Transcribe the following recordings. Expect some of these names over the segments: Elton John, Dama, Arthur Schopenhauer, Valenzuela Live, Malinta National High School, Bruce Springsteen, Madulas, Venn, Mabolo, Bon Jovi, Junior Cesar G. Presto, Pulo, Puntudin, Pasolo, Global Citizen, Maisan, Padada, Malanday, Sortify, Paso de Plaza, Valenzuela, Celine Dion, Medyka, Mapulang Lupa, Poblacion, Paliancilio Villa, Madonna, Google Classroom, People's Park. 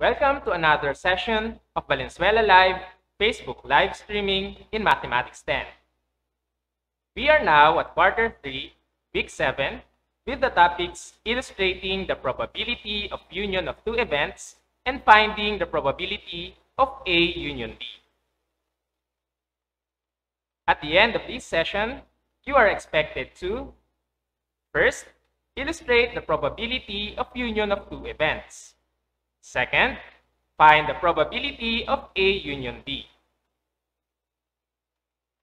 Welcome to another session of Valenzuela Live Facebook live streaming in Mathematics 10. We are now at Quarter 3, Week 7, with the topics illustrating the probability of union of two events and finding the probability of A union B. At the end of this session, you are expected to first, illustrate the probability of union of two events. Second, find the probability of A union B.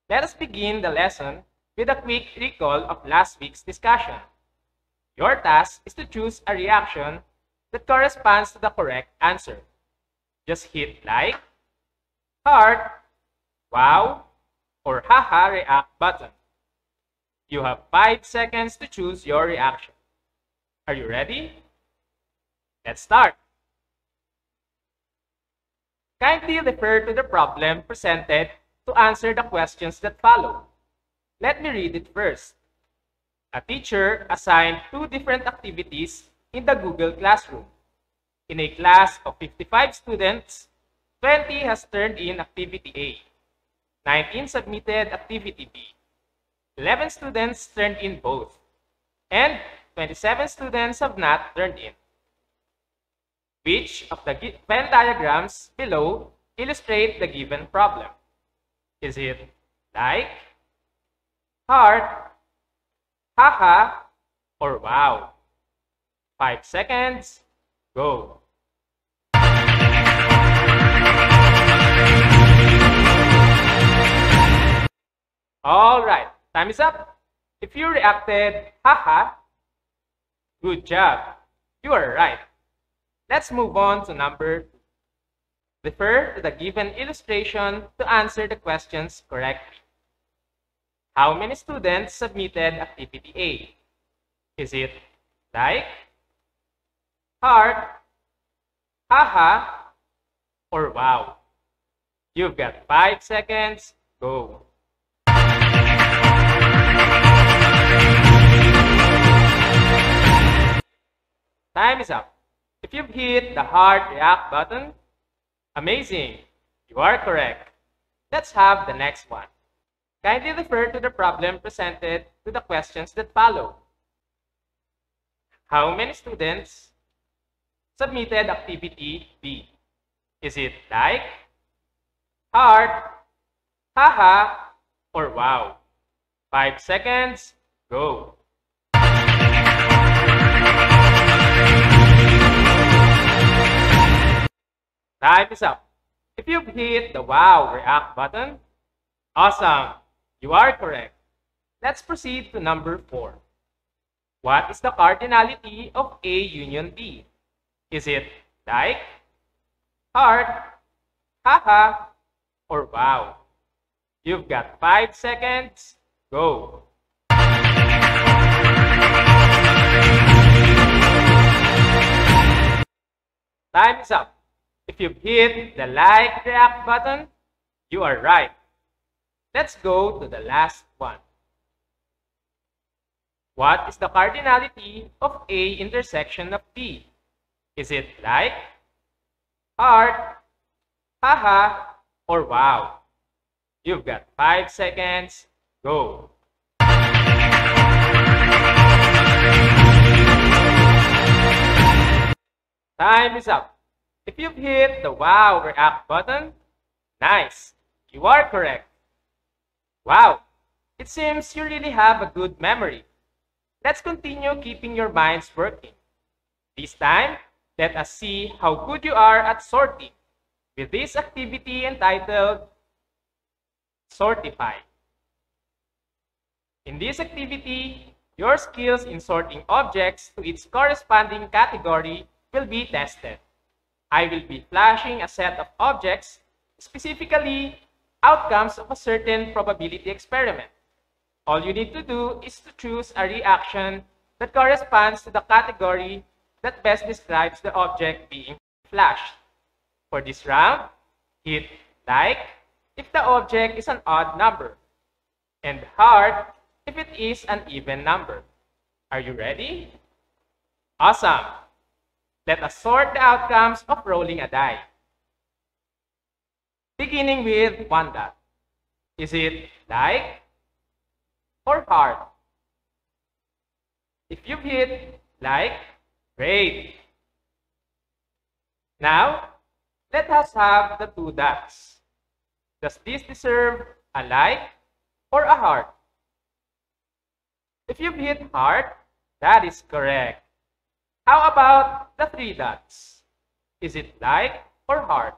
Let us begin the lesson with a quick recall of last week's discussion. Your task is to choose a reaction that corresponds to the correct answer. Just hit like, heart, wow, or haha react button. You have 5 seconds to choose your reaction. Are you ready? Let's start. Kindly refer to the problem presented to answer the questions that follow. Let me read it first. A teacher assigned 2 different activities in the Google Classroom. In a class of 55 students, 20 has turned in activity A, 19 submitted activity B, 11 students turned in both, and 27 students have not turned in. Which of the Venn diagrams below illustrate the given problem? Is it like, heart, haha, or wow? 5 seconds, go. All right, time is up. If you reacted, haha, good job. You are right. Let's move on to number 2. Refer to the given illustration to answer the questions correctly. How many students submitted activity A? Is it like, heart, haha, or wow? You've got 5 seconds. Go. Time is up. If you've hit the heart react button, amazing! You are correct. Let's have the next one. Kindly refer to the problem presented to the questions that follow. How many students submitted activity B? Is it like, heart, haha, or wow? 5 seconds, go. Time is up. If you've hit the wow react button, awesome! You are correct. Let's proceed to number 4. What is the cardinality of A union B? Is it like, heart, haha, or wow? You've got 5 seconds. Go. Time is up. If you've hit the like react button, you are right. Let's go to the last one. What is the cardinality of A intersection of B? Is it like, heart, haha, or wow? You've got 5 seconds. Go. Time is up. If you've hit the wow react button, nice, you are correct. Wow, it seems you really have a good memory. Let's continue keeping your minds working. This time, let us see how good you are at sorting with this activity entitled Sortify. In this activity, your skills in sorting objects to its corresponding category will be tested. I will be flashing a set of objects, specifically outcomes of a certain probability experiment. All you need to do is to choose a reaction that corresponds to the category that best describes the object being flashed. For this round, hit like if the object is an odd number, and heart if it is an even number. Are you ready? Awesome! Let us sort the outcomes of rolling a die. Beginning with one dot. Is it like or hard? If you hit like, great. Now, let us have the two dots. Does this deserve a like or a heart? If you hit heart, that is correct. How about the three dots? Is it like or heart?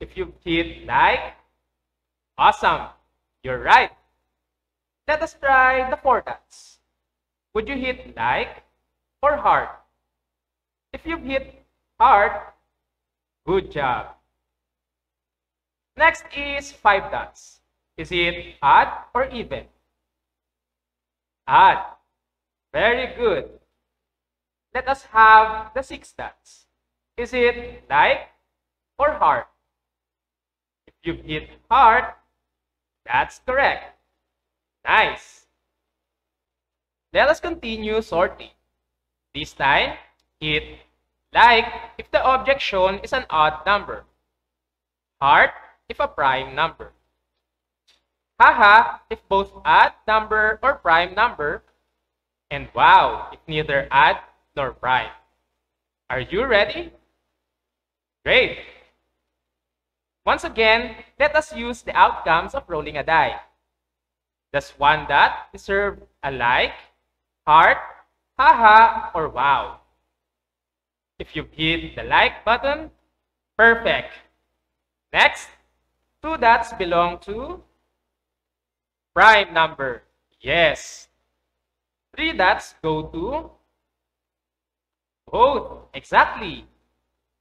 If you hit like, awesome, you're right. Let us try the four dots. Would you hit like or heart? If you hit heart, good job. Next is five dots. Is it odd or even? Odd. Very good. Let us have the six dots. Is it like or hard? If you hit hard, that's correct. Nice. Let us continue sorting. This time, hit like if the object shown is an odd number. Hard if a prime number. Haha if both odd number or prime number. And wow if neither odd nor prime. Are you ready? Great. Once again, let us use the outcomes of rolling a die. Does one dot deserve a like, heart, haha, or wow? If you hit the like button, perfect. Next, two dots belong to prime number. Yes. Three dots go to both. Exactly.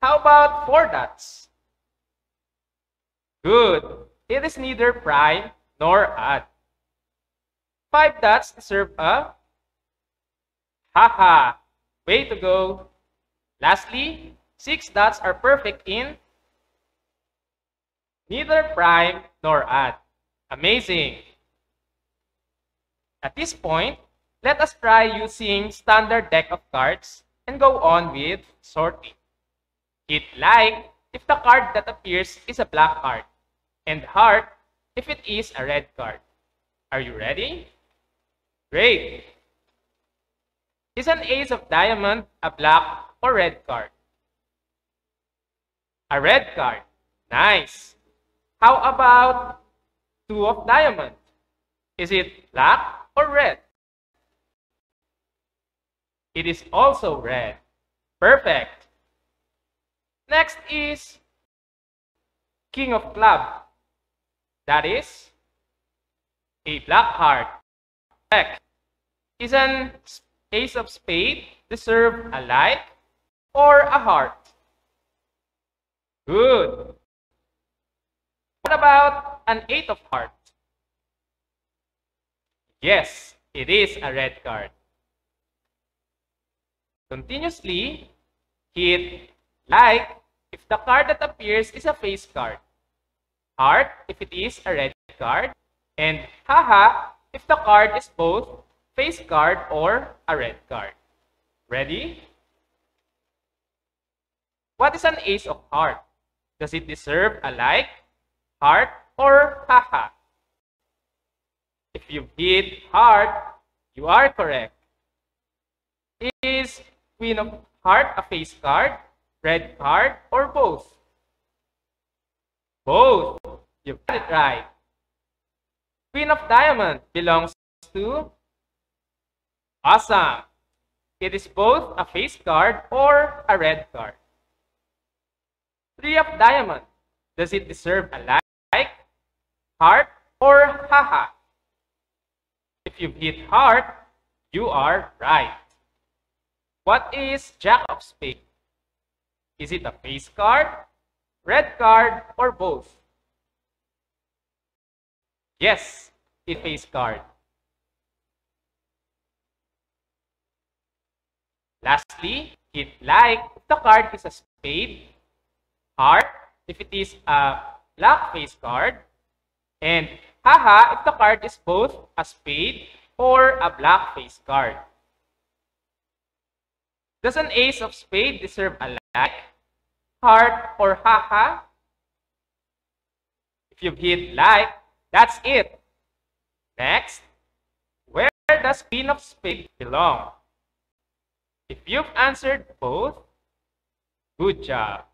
How about four dots? Good. It is neither prime nor odd. Five dots deserve a haha. Way to go. Lastly, six dots are perfect in neither prime nor odd. Amazing. At this point, let us try using standard deck of cards and go on with sorting. Hit like if the card that appears is a black card, and heart if it is a red card. Are you ready? Great. Is an ace of diamond a black or red card? A red card. Nice. How about two of diamond? Is it black or red? It is also red. Perfect. Next is king of club. That is a black card. Perfect. Is an ace of spade deserve a like or a heart? Good. What about an eight of heart? Yes, it is a red card. Continuously, hit like if the card that appears is a face card, heart if it is a red card, and haha if the card is both face card or a red card. Ready? What is an ace of heart? Does it deserve a like, heart, or haha? If you hit heart, you are correct. Is queen of heart a face card, red card, or both? Both. You got it right. Queen of diamond belongs to awesome. It is both a face card or a red card. Three of diamond. Does it deserve a like, heart, or haha? If you hit heart, you are right. What is jack of spades? Is it a face card, red card, or both? Yes, it's a face card. Lastly, hit like if the card is a spade, heart if it is a black face card, and haha if the card is both a spade or a black face card. Does an ace of spade deserve a like, heart, or haha? If you've hit like, that's it. Next, where does queen of spade belong? If you've answered both, good job.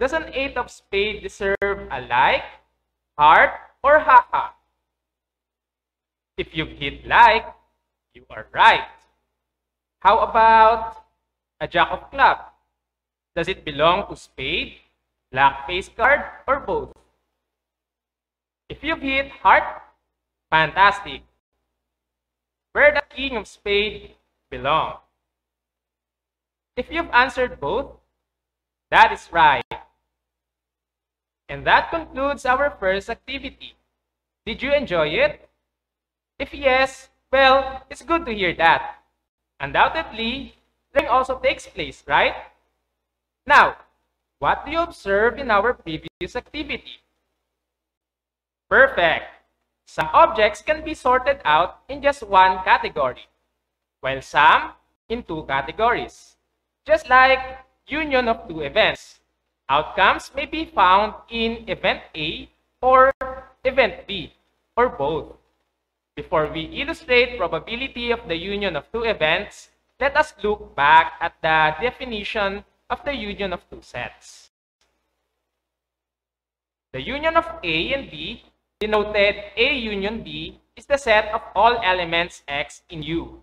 Does an eight of spade deserve a like, heart, or haha? If you've hit like, you are right. How about a jack of club? Does it belong to spade, black face card, or both? If you've hit heart, fantastic. Where does king of spade belong? If you've answered both, that is right. And that concludes our first activity. Did you enjoy it? If yes, well, it's good to hear that. Undoubtedly, learning also takes place, right? Now, what do you observe in our previous activity? Perfect! Some objects can be sorted out in just one category, while some in two categories, just like union of two events. Outcomes may be found in event A or event B, or both. Before we illustrate probability of the union of two events, let us look back at the definition of the union of two sets. The union of A and B, denoted A union B, is the set of all elements X in U,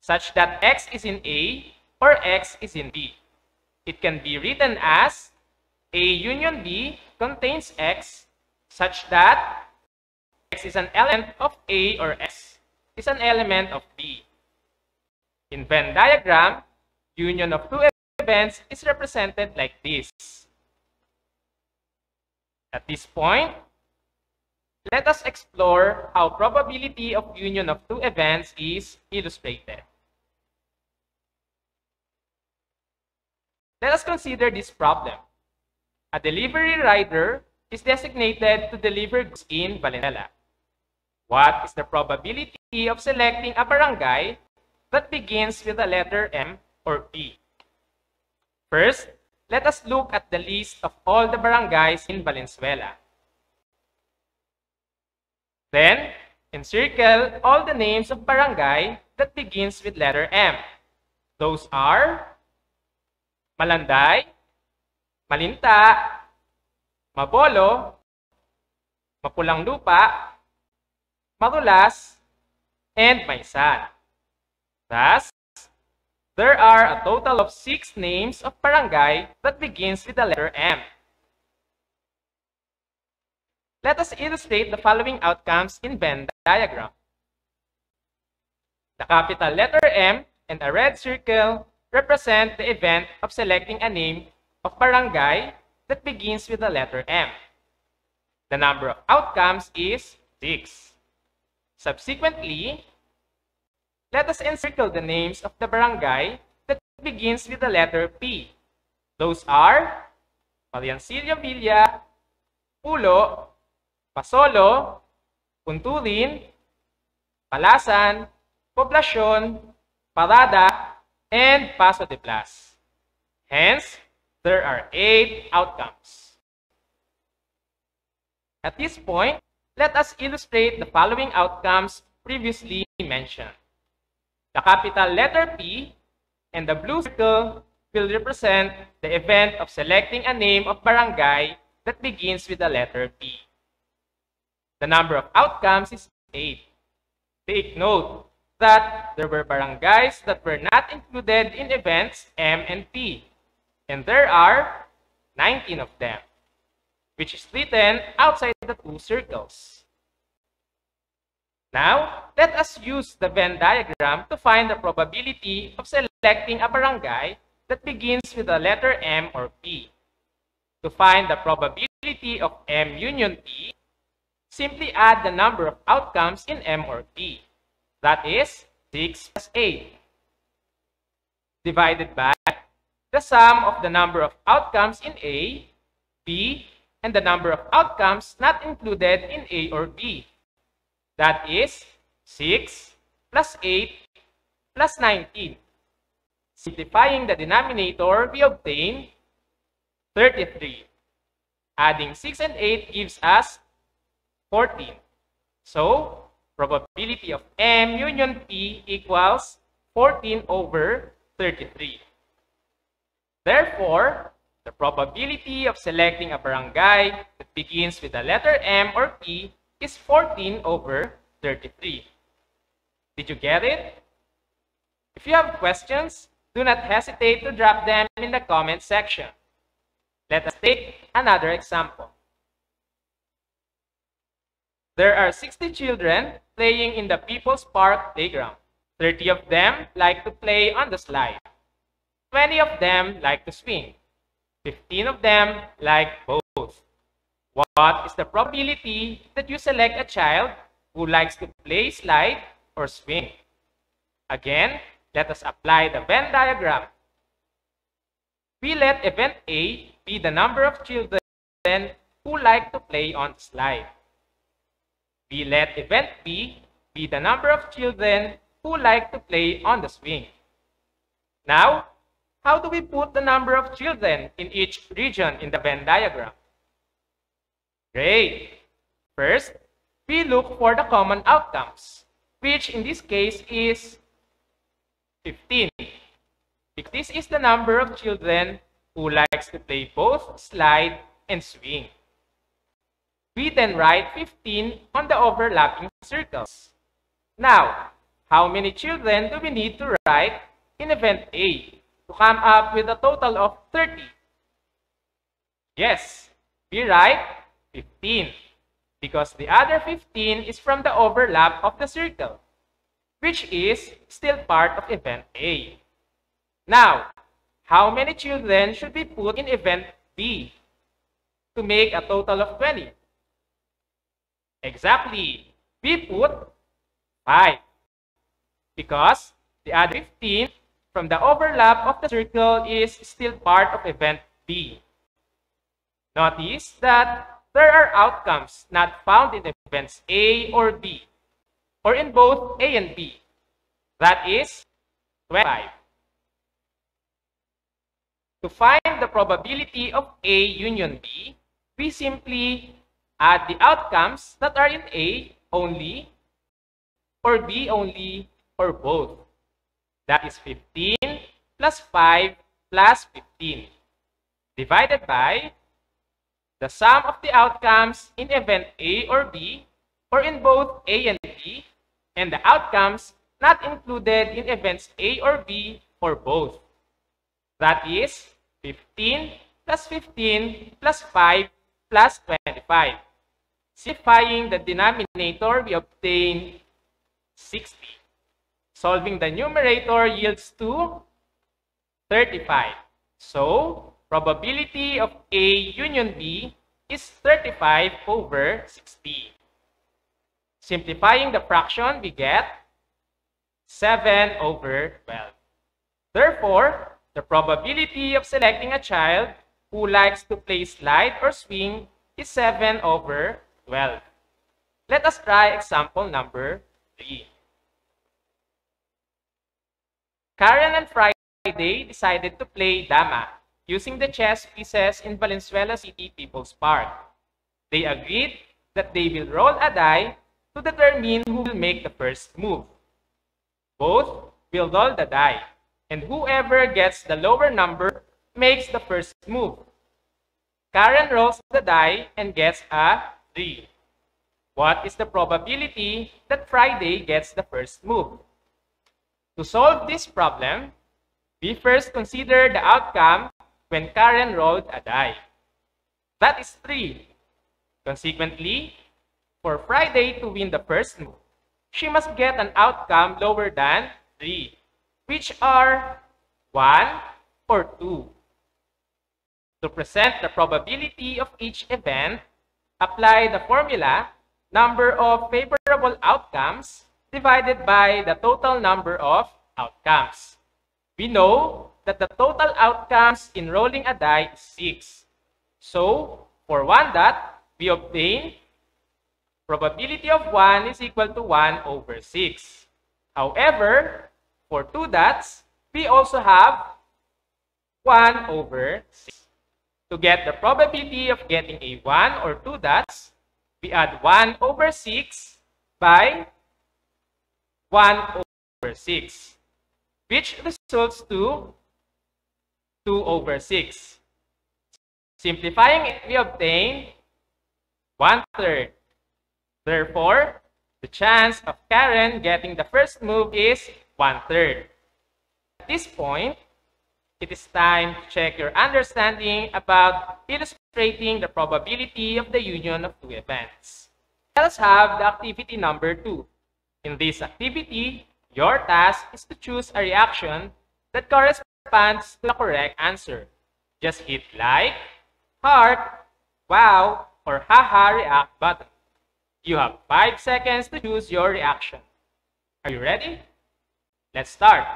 such that X is in A or X is in B. It can be written as A union B contains X such that X is an element of A or X is an element of B. In Venn diagram, union of two events is represented like this. At this point, let us explore how probability of union of two events is illustrated. Let us consider this problem. A delivery rider is designated to deliver goods in Valenzuela. What is the probability of selecting a barangay that begins with the letter M or P? First, let us look at the list of all the barangays in Valenzuela. Then, encircle all the names of barangay that begins with letter M. Those are Malanday, Malinta, Mabolo, Mapulang Lupa, Madulas, and Maisan. Thus, there are a total of 6 names of barangay that begins with the letter M. Let us illustrate the following outcomes in Venn diagram. The capital letter M and a red circle represent the event of selecting a name of barangay that begins with the letter M. The number of outcomes is 6. Subsequently, let us encircle the names of the barangay that begins with the letter P. Those are Paliancilio Villa, Pulo, Pasolo, Puntudin, Palasan, Poblacion, Padada, and Paso de Plaza. Hence, there are 8 outcomes. At this point, let us illustrate the following outcomes previously mentioned. The capital letter P and the blue circle will represent the event of selecting a name of barangay that begins with the letter P. The number of outcomes is 8. Take note that there were barangays that were not included in events M and P, and there are 19 of them, which is written outside the two circles. Now, let us use the Venn diagram to find the probability of selecting a barangay that begins with the letter M or P. To find the probability of M union P, simply add the number of outcomes in M or P, that is 6 plus 8, divided by the sum of the number of outcomes in A, B, and the number of outcomes not included in A or B. That is 6 plus 8 plus 19. Simplifying the denominator, we obtain 33. Adding 6 and 8 gives us 14. So, probability of M union P equals 14 over 33. Therefore, the probability of selecting a barangay that begins with the letter M or P is 14 over 33. Did you get it? If you have questions, do not hesitate to drop them in the comment section. Let us take another example. There are 60 children playing in the People's Park playground. 30 of them like to play on the slide. 20 of them like to swing. 15 of them like both. What is the probability that you select a child who likes to play slide or swing? Again, let us apply the Venn diagram. We let event A be the number of children who like to play on the slide. We let event B be the number of children who like to play on the swing. Now, how do we put the number of children in each region in the Venn diagram? Great! First, we look for the common outcomes, which in this case is 15, because this is the number of children who likes to play both slide and swing. We then write 15 on the overlapping circles. Now, how many children do we need to write in event A to come up with a total of 30? Yes, we write 15 because the other 15 is from the overlap of the circle, which is still part of event A. Now, how many children should be put in event B to make a total of 20? Exactly, we put 5 because the other 15 from the overlap of the circle is still part of event B. Notice that there are outcomes not found in events A or B, or in both A and B. That is 25. To find the probability of A union B, we simply add the outcomes that are in A only, or B only, or both. That is 15 plus 5 plus 15, divided by the sum of the outcomes in event A or B, or in both A and B, and the outcomes not included in events A or B or both. That is 15 plus 15 plus 5 plus 25. Simplifying the denominator, we obtain 60. Solving the numerator yields to 35. So, probability of A union B is 35 over 60. Simplifying the fraction, we get 7 over 12. Therefore, the probability of selecting a child who likes to play slide or swing is 7 over 12. Let us try example number 3. Karen and Friday decided to play Dama using the chess pieces in Valenzuela City People's Park. They agreed that they will roll a die to determine who will make the first move. Both will roll the die, and whoever gets the lower number makes the first move. Karen rolls the die and gets a 3. What is the probability that Friday gets the first move? To solve this problem, we first consider the outcome when Karen rolled a die. That is 3. Consequently, for Friday to win the first move, she must get an outcome lower than 3, which are 1 or 2. To present the probability of each event, apply the formula number of favorable outcomes divided by the total number of outcomes. We know that the total outcomes in rolling a die is 6. So, for 1 dot, we obtain probability of 1 is equal to 1 over 6. However, for 2 dots, we also have 1 over 6. To get the probability of getting a 1 or 2 dots, we add 1 over 6 by 1 over 6, which results to 2 over 6. Simplifying it, we obtain 1/3. Therefore, the chance of Karen getting the first move is 1/3. At this point, it is time to check your understanding about illustrating the probability of the union of 2 events. Let us have the activity number 2. In this activity, your task is to choose a reaction that corresponds to the correct answer. Just hit like, heart, wow, or haha react button. You have 5 seconds to choose your reaction. Are you ready? Let's start.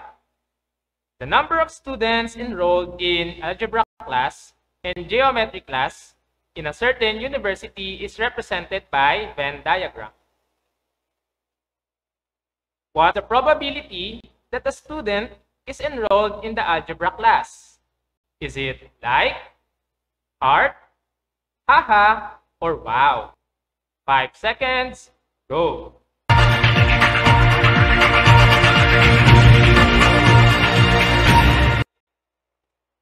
The number of students enrolled in algebra class and geometry class in a certain university is represented by Venn diagram. What's the probability that a student is enrolled in the algebra class? Is it like, heart, haha, or wow? 5 seconds, go!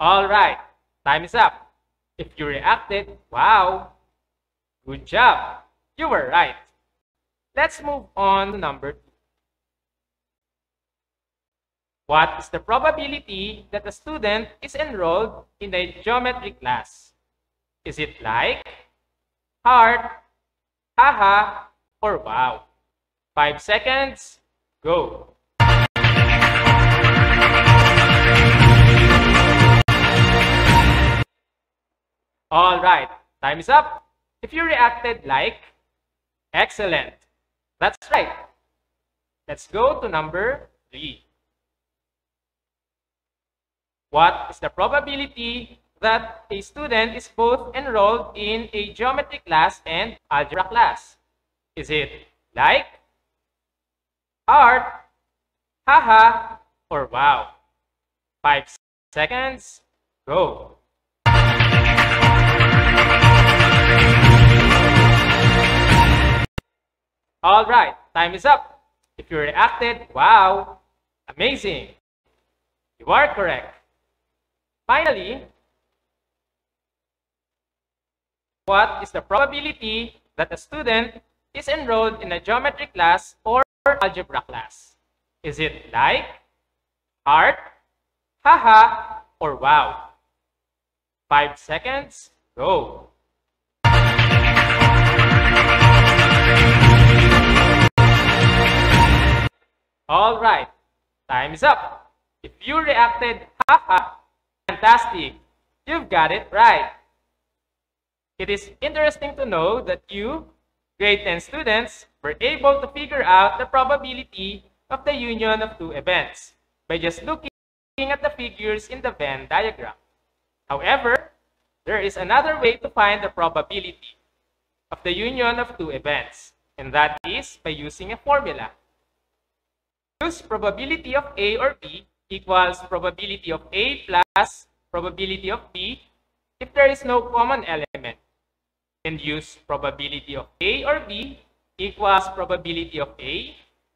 Alright, time is up. If you reacted, wow, good job, you were right. Let's move on to number 2. What is the probability that a student is enrolled in a geometry class? Is it like, heart, haha, or wow? 5 seconds, go. All right, time is up. If you reacted like, excellent. That's right. Let's go to number 3. What is the probability that a student is both enrolled in a geometry class and algebra class? Is it like, art, haha, or wow? 5 seconds, go. All right, time is up. If you reacted, wow, amazing, you are correct. Finally, what is the probability that a student is enrolled in a geometry class or algebra class? Is it like, art, haha, or wow? 5 seconds, go. All right, time is up. If you reacted, haha, fantastic, you've got it right. It is interesting to know that you, grade 10 students, were able to figure out the probability of the union of 2 events by just looking at the figures in the Venn diagram. However, there is another way to find the probability of the union of 2 events, and that is by using a formula. Use probability of A or B equals probability of A plus probability of B if there is no common element, and use probability of A or B equals probability of A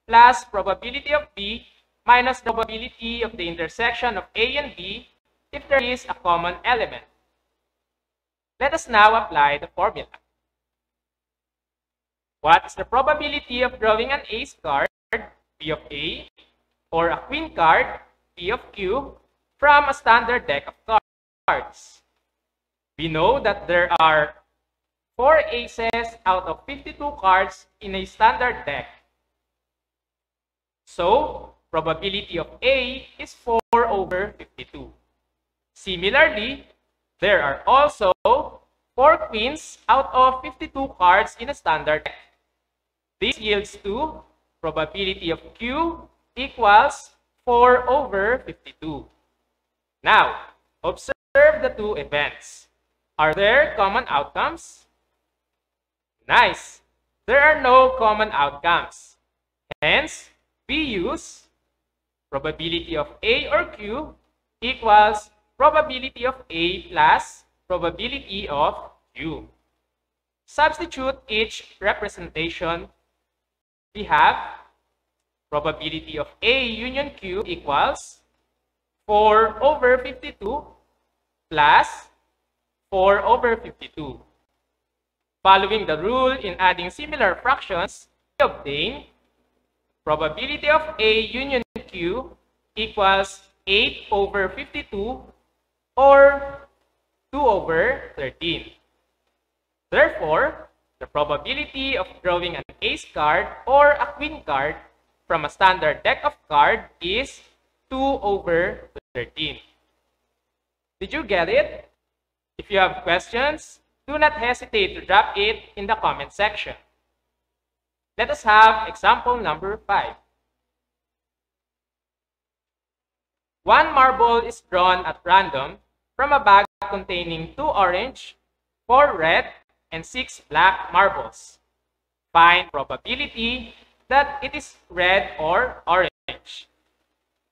plus probability of B minus the probability of the intersection of A and B if there is a common element. Let us now apply the formula. What is the probability of drawing an ace card, P of A, or a queen card, P of Q, from a standard deck of cards? We know that there are 4 aces out of 52 cards in a standard deck. So, probability of A is 4 over 52. Similarly, there are also 4 queens out of 52 cards in a standard deck. This yields to probability of Q equals 4 over 52. Now, observe the 2 events. Are there common outcomes? Nice! There are no common outcomes. Hence, we use Probability of A or Q equals probability of A plus probability of Q. Substitute each representation. We have probability of A union Q equals 4 over 52 plus 4 over 52. Following the rule in adding similar fractions, we obtain probability of A union Q equals 8 over 52 or 2 over 13. Therefore, the probability of drawing an ace card or a queen card from a standard deck of cards is 2 over 13. Did you get it? If you have questions, do not hesitate to drop it in the comment section. Let us have example number 5. One marble is drawn at random from a bag containing 2 orange, 4 red, and 6 black marbles. Find probability that it is red or orange.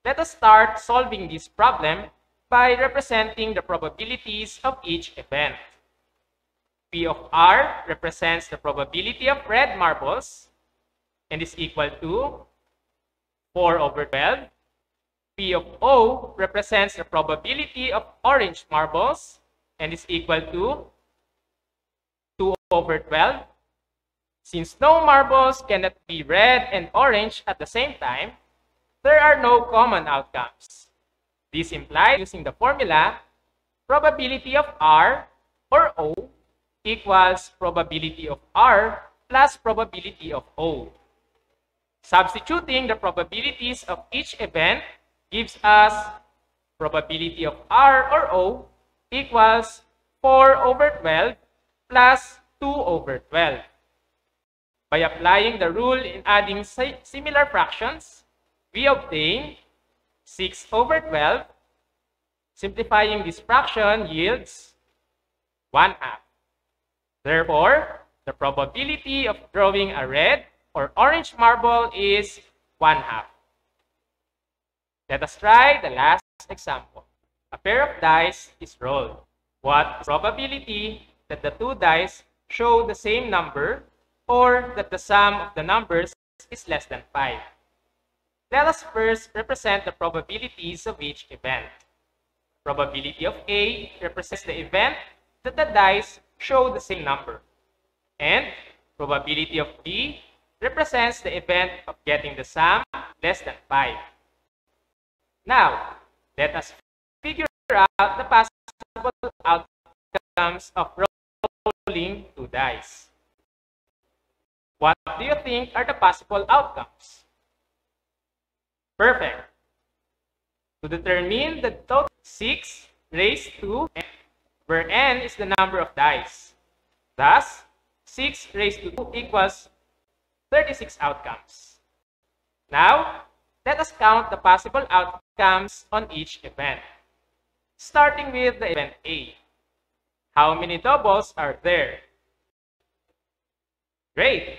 Let us start solving this problem by representing the probabilities of each event. P of R represents the probability of red marbles and is equal to 4 over 12. P of O represents the probability of orange marbles and is equal to 2 over 12. Since no marbles cannot be red and orange at the same time, there are no common outcomes. This implies using the formula probability of R or O equals probability of R plus probability of O. Substituting the probabilities of each event gives us probability of R or O equals 4 over 12 plus 2 over 12. By applying the rule in adding similar fractions, we obtain 6 over 12. Simplifying this fraction yields 1/2. Therefore, the probability of drawing a red or orange marble is 1/2. Let us try the last example. A pair of dice is rolled. What is the probability that the 2 dice show the same number or that the sum of the numbers is less than 5? Let us first represent the probabilities of each event. Probability of A represents the event that the dice show the same number. And probability of B represents the event of getting the sum less than 5. Now, let us figure out the possible outcomes of rolling 2 dice. What do you think are the possible outcomes? Perfect. To determine the total, 6 raised to n, where n is the number of dice. Thus, 6 raised to 2 equals 36 outcomes. Now, let us count the possible outcomes on each event. Starting with the event A. How many doubles are there? Great!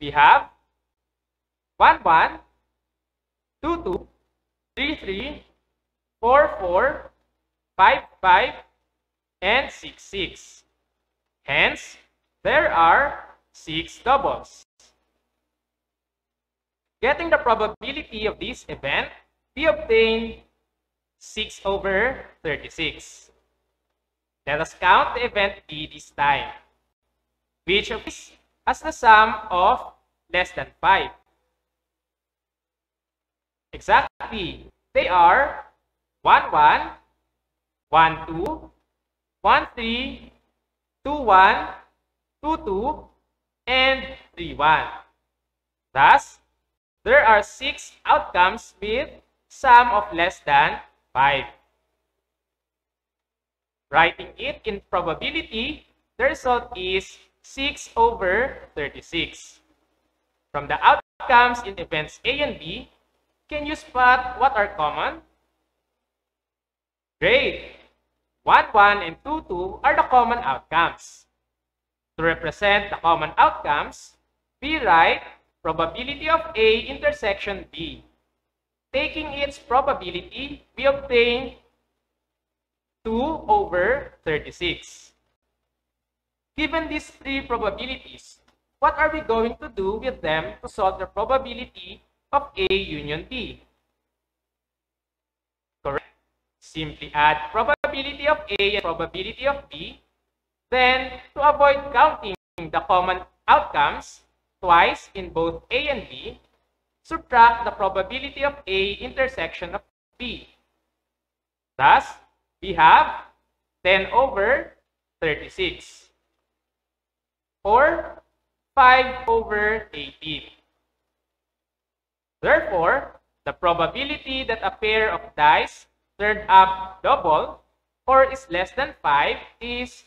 We have 1, 1, 2, 2, 3, 3, 4, 4, 5, 5, and 6, 6. Hence, there are 6 doubles. Getting the probability of this event, we obtain 6 over 36. Let us count the event B this time, which of these has the sum of less than 5. Exactly, they are 1, 1, 1, 2, 1, 3, 2, 1, 2, 2, and 3, 1. Thus, there are 6 outcomes with sum of less than 5. Writing it in probability, the result is 6 over 36. From the outcomes in events A and B, can you spot what are common? Great! 1, 1, and 2, 2 are the common outcomes. To represent the common outcomes, we write probability of A intersection B. Taking its probability, we obtain 2 over 36. Given these three probabilities, what are we going to do with them to solve the probability of A union B? Correct. Simply add probability of A and probability of B. Then, to avoid counting the common outcomes twice in both A and B, subtract the probability of A intersection of B. Thus, we have 10 over 36 or 5 over 18. Therefore, the probability that a pair of dice turned up double or is less than 5 is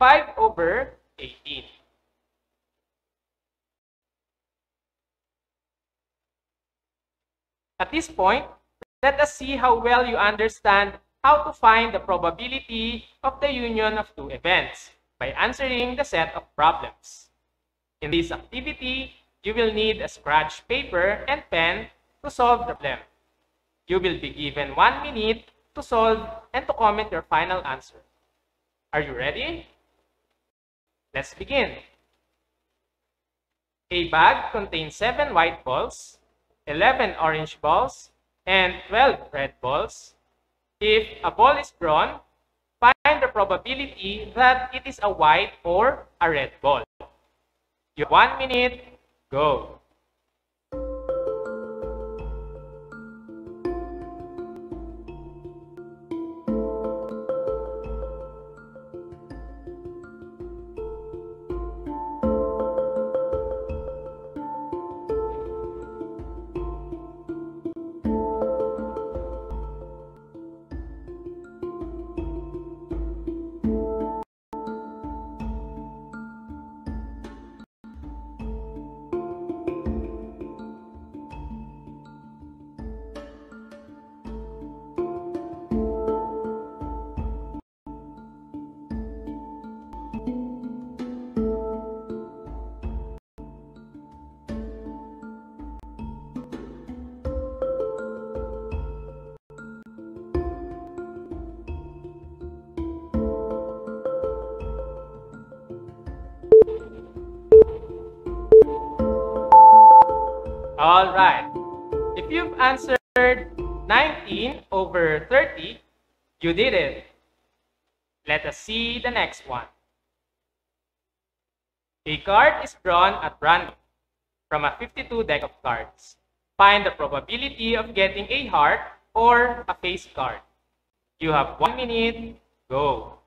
5 over 18. At this point, let us see how well you understand how to find the probability of the union of two events by answering the set of problems. In this activity, you will need a scratch paper and pen to solve the problem. You will be given 1 minute to solve and to comment your final answer. Are you ready? Let's begin. A bag contains 7 white balls, 11 orange balls, and 12 red balls. If a ball is drawn, find the probability that it is a white or a red ball. You have 1 minute. Go. Alright, if you've answered 19 over 30, you did it. Let us see the next one. A card is drawn at random from a 52 deck of cards. Find the probability of getting a heart or a face card. You have 1 minute. Go.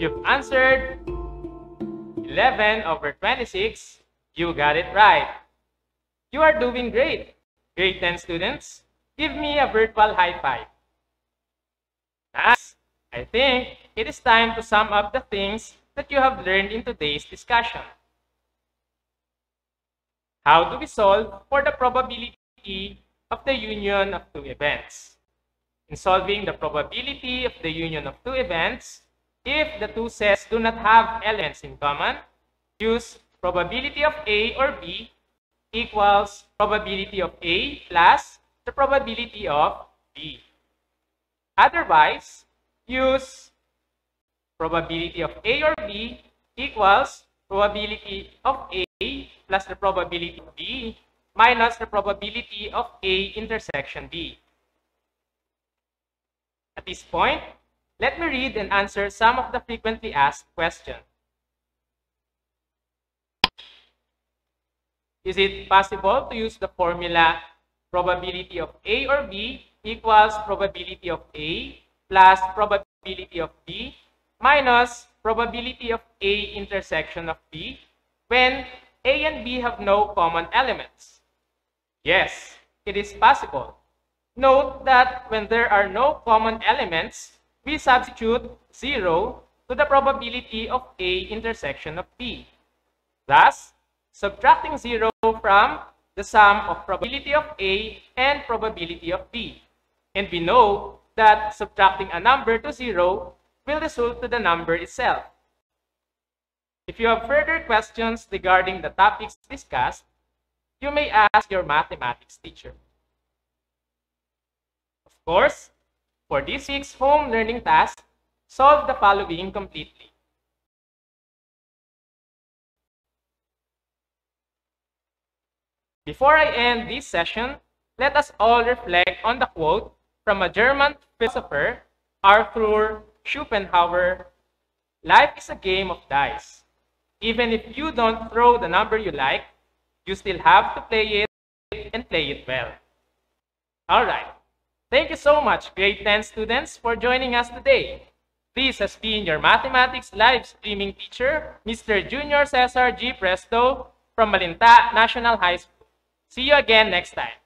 You've answered 11 over 26. You got it right. You are doing great. Grade 10 students, give me a virtual high five. Nice. I think it is time to sum up the things that you have learned in today's discussion. How do we solve for the probability of the union of two events? In solving the probability of the union of two events, if the two sets do not have elements in common, use probability of A or B equals probability of A plus the probability of B. Otherwise, use probability of A or B equals probability of A plus the probability of B minus the probability of A intersection B. At this point, let me read and answer some of the frequently asked questions. Is it possible to use the formula probability of A or B equals probability of A plus probability of B minus probability of A intersection of B when A and B have no common elements? Yes, it is possible. Note that when there are no common elements, we substitute 0 to the probability of A intersection of B. Thus, subtracting 0 from the sum of probability of A and probability of B. And we know that subtracting a number to 0 will result to the number itself. If you have further questions regarding the topics discussed, you may ask your mathematics teacher. Of course, for this week's home learning task, solve the following completely. Before I end this session, let us all reflect on the quote from a German philosopher, Arthur Schopenhauer, "Life is a game of dice. Even if you don't throw the number you like, you still have to play it and play it well." All right. Thank you so much, grade 10 students, for joining us today. This has been your mathematics live streaming teacher, Mr. Junior Cesar G. Presto from Malinta National High School. See you again next time.